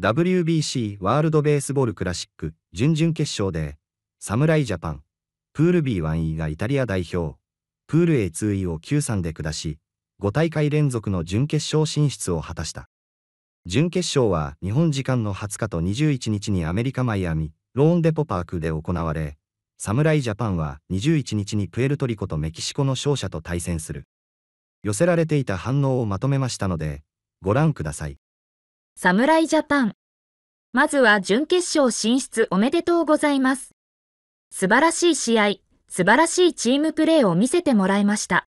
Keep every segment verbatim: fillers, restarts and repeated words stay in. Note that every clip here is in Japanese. ダブリュービーシー ワールドベースボールクラシック準々決勝で、侍ジャパン、プール ビーワンイー がイタリア代表、プール エーツーイー を きゅうたいさん で下し、ご大会連続の準決勝進出を果たした。準決勝は日本時間のはつかとにじゅういちにちにアメリカ・マイアミ、ローンデポパークで行われ、侍ジャパンはにじゅういちにちにプエルトリコとメキシコの勝者と対戦する。寄せられていた反応をまとめましたので、ご覧ください。侍ジャパン。まずは準決勝進出おめでとうございます。素晴らしい試合、素晴らしいチームプレーを見せてもらいました。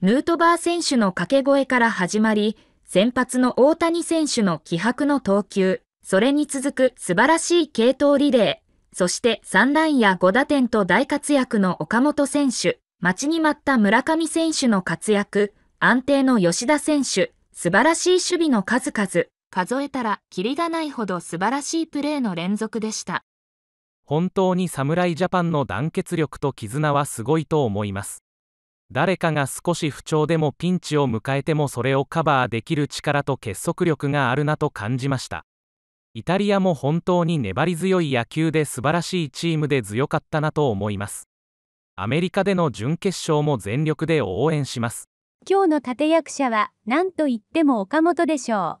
ヌートバー選手の掛け声から始まり、先発の大谷選手の気迫の投球、それに続く素晴らしい継投リレー、そしてさんランやごだてんと大活躍の岡本選手、待ちに待った村上選手の活躍、安定の吉田選手、素晴らしい守備の数々。数えたらキリがないほど素晴らしいプレーの連続でした。本当に侍ジャパンの団結力と絆はすごいと思います。誰かが少し不調でもピンチを迎えてもそれをカバーできる力と結束力があるなと感じました。イタリアも本当に粘り強い野球で素晴らしいチームで強かったなと思います。アメリカでの準決勝も全力で応援します。今日の立役者は何と言っても岡本でしょう。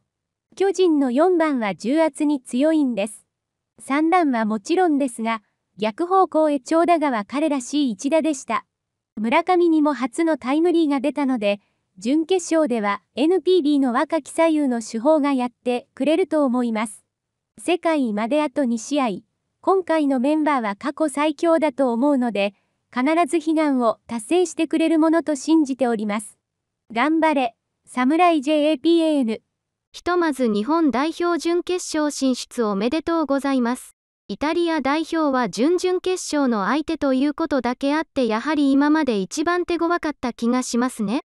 巨人のよんばんは重圧に強いんです。さんランはもちろんですが、逆方向へ長打がは彼らしい一打でした。村上にも初のタイムリーが出たので、準決勝では エヌピービー の若き左右の主砲がやってくれると思います。世界まであとにしあい、今回のメンバーは過去最強だと思うので、必ず悲願を達成してくれるものと信じております。頑張れ、侍 ジャパン。ひとまず日本代表準決勝進出おめでとうございます。イタリア代表は準々決勝の相手ということだけあってやはり今まで一番手強かった気がしますね。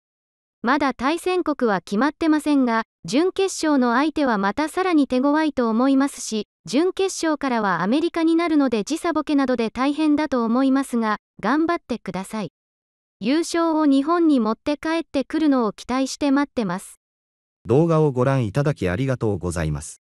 まだ対戦国は決まってませんが、準決勝の相手はまたさらに手強いと思いますし、準決勝からはアメリカになるので時差ボケなどで大変だと思いますが、頑張ってください。優勝を日本に持って帰ってくるのを期待して待ってます。動画をご覧いただきありがとうございます。